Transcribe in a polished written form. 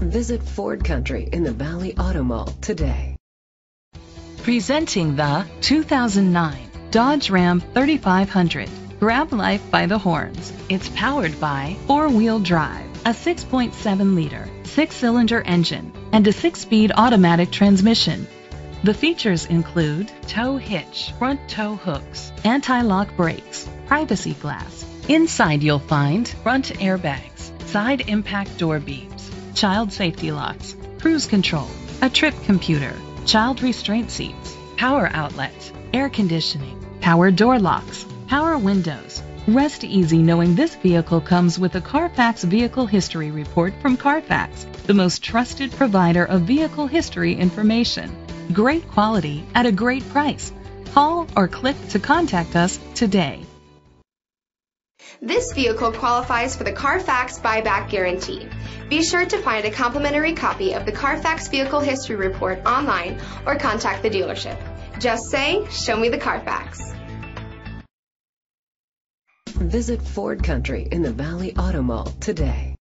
Visit Ford Country in the Valley Auto Mall today. Presenting the 2009 Dodge Ram 3500. Grab life by the horns. It's powered by four-wheel drive, a 6.7-liter, six-cylinder engine, and a six-speed automatic transmission. The features include tow hitch, front tow hooks, anti-lock brakes, privacy glass. Inside you'll find front airbags, side impact door beams, child safety locks, cruise control, a trip computer, child restraint seats, power outlets, air conditioning, power door locks, power windows. Rest easy knowing this vehicle comes with a Carfax Vehicle History Report from Carfax, the most trusted provider of vehicle history information. Great quality at a great price. Call or click to contact us today. This vehicle qualifies for the Carfax Buyback Guarantee. Be sure to find a complimentary copy of the Carfax Vehicle History Report online or contact the dealership. Just say, "Show me the Carfax." Visit Ford Country in the Valley Auto Mall today.